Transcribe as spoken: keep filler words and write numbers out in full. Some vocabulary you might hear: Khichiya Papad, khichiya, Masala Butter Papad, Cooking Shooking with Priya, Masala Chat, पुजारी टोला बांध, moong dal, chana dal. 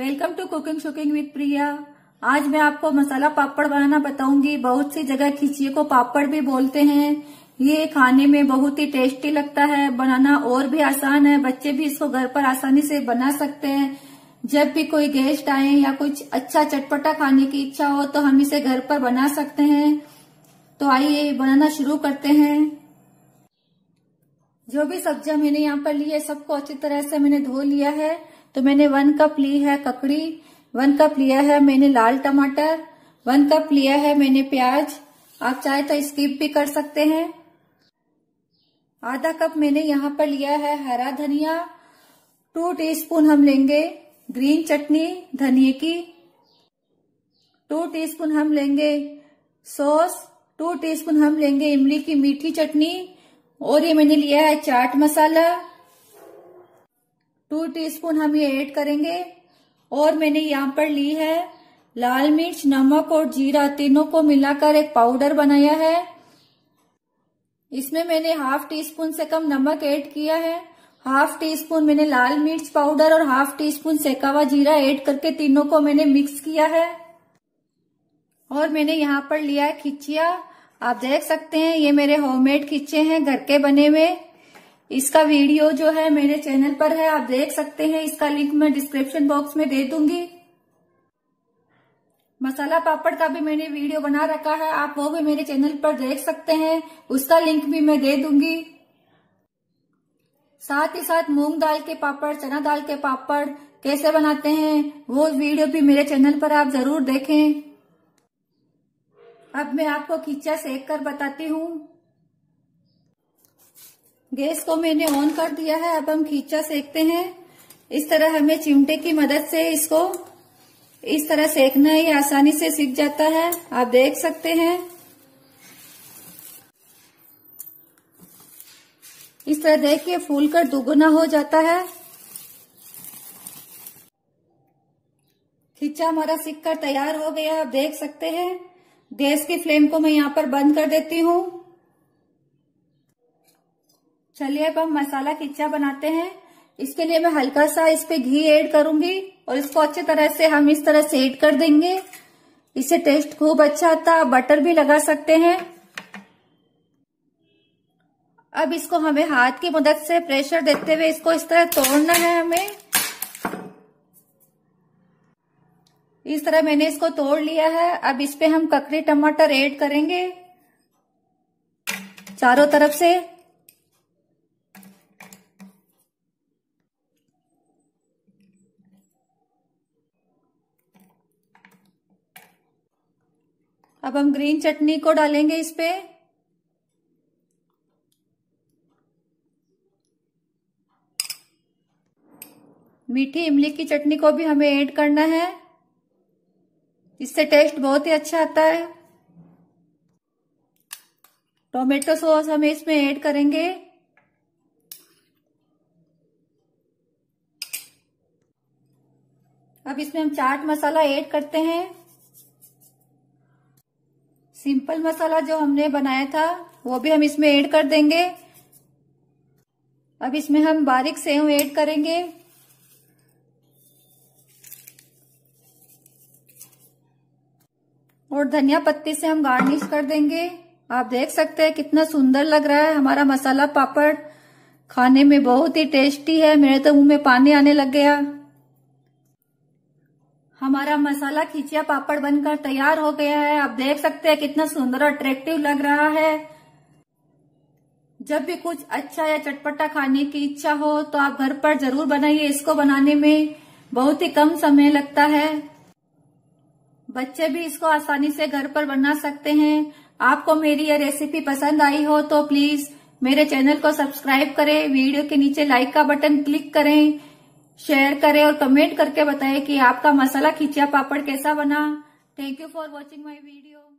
Welcome to cooking शूकिंग with Priya. आज मैं आपको मसाला पापड़ बनाना बताऊंगी। बहुत सी जगह खिचिया को पापड़ भी बोलते हैं। ये खाने में बहुत ही टेस्टी लगता है, बनाना और भी आसान है। बच्चे भी इसको घर पर आसानी से बना सकते हैं। जब भी कोई गेस्ट आए या कुछ अच्छा चटपटा खाने की इच्छा हो तो हम इसे घर पर बना सकते हैं। तो आइए बनाना शुरू करते हैं। जो भी सब्जियां मैंने यहाँ पर ली है सबको अच्छी तरह से मैंने धो लिया है। तो मैंने वन कप ली है ककड़ी, वन कप लिया है मैंने लाल टमाटर, वन कप लिया है मैंने प्याज। आप चाहे तो स्किप भी कर सकते हैं। आधा कप मैंने यहाँ पर लिया है हरा धनिया। टू टीस्पून हम लेंगे ग्रीन चटनी धनिये की। टू टीस्पून हम लेंगे सॉस। टू टीस्पून हम लेंगे इमली की मीठी चटनी। और ये मैंने लिया है चाट मसाला, टू टीस्पून हम ये ऐड करेंगे। और मैंने यहाँ पर ली है लाल मिर्च, नमक और जीरा, तीनों को मिलाकर एक पाउडर बनाया है। इसमें मैंने हाफ टी स्पून से कम नमक ऐड किया है, हाफ टी स्पून मैंने लाल मिर्च पाउडर और हाफ टी स्पून सेका हुआ जीरा ऐड करके तीनों को मैंने मिक्स किया है। और मैंने यहाँ पर लिया है खिचिया। आप देख सकते हैं ये मेरे होममेड खिचिया हैं, घर के बने हुए। इसका वीडियो जो है मेरे चैनल पर है, आप देख सकते हैं। इसका लिंक मैं डिस्क्रिप्शन बॉक्स में दे दूंगी। मसाला पापड़ का भी मैंने वीडियो बना रखा है, आप वो भी मेरे चैनल पर देख सकते हैं। उसका लिंक भी मैं दे दूंगी। साथ ही साथ मूंग दाल के पापड़, चना दाल के पापड़ कैसे बनाते हैं वो वीडियो भी मेरे चैनल पर आप जरूर देखें। अब मैं आपको खिचिया सेक कर बताती हूँ। गैस को मैंने ऑन कर दिया है। अब हम खिचिया सेकते हैं। इस तरह हमें चिमटे की मदद से इसको इस तरह सेकना है, ये आसानी से सीख जाता है। आप देख सकते हैं इस तरह देखिए फूल कर दुगुना हो जाता है। खिचिया हमारा सीख कर तैयार हो गया, आप देख सकते हैं। गैस की फ्लेम को मैं यहाँ पर बंद कर देती हूँ। चलिए अब हम मसाला खिचिया बनाते हैं। इसके लिए मैं हल्का सा इस पे घी ऐड करूंगी और इसको अच्छी तरह से हम इस तरह से ऐड कर देंगे। इससे टेस्ट खूब अच्छा आता है। बटर भी लगा सकते हैं। अब इसको हमें हाथ की मदद से प्रेशर देते हुए इसको इस तरह तोड़ना है हमें। इस तरह मैंने इसको तोड़ लिया है। अब इस पे हम ककड़ी टमाटर ऐड करेंगे चारों तरफ से। अब हम ग्रीन चटनी को डालेंगे इस पे। मीठी इमली की चटनी को भी हमें ऐड करना है, इससे टेस्ट बहुत ही अच्छा आता है। टोमेटो सॉस हम इसमें ऐड करेंगे। अब इसमें हम चाट मसाला ऐड करते हैं। सिंपल मसाला जो हमने बनाया था वो भी हम इसमें ऐड कर देंगे। अब इसमें हम बारीक सेव ऐड करेंगे। और धनिया पत्ती से हम गार्निश कर देंगे। आप देख सकते हैं कितना सुंदर लग रहा है हमारा मसाला पापड़। खाने में बहुत ही टेस्टी है, मेरे तो मुंह में पानी आने लग गया। हमारा मसाला खिचिया पापड़ बनकर तैयार हो गया है। आप देख सकते हैं कितना सुंदर और अट्रैक्टिव लग रहा है। जब भी कुछ अच्छा या चटपटा खाने की इच्छा हो तो आप घर पर जरूर बनाइए। इसको बनाने में बहुत ही कम समय लगता है। बच्चे भी इसको आसानी से घर पर बना सकते हैं। आपको मेरी यह रेसिपी पसंद आई हो तो प्लीज मेरे चैनल को सब्सक्राइब करें, वीडियो के नीचे लाइक का बटन क्लिक करें, शेयर करें और कमेंट करके बताएं कि आपका मसाला खिचिया पापड़ कैसा बना। Thank you for watching my video.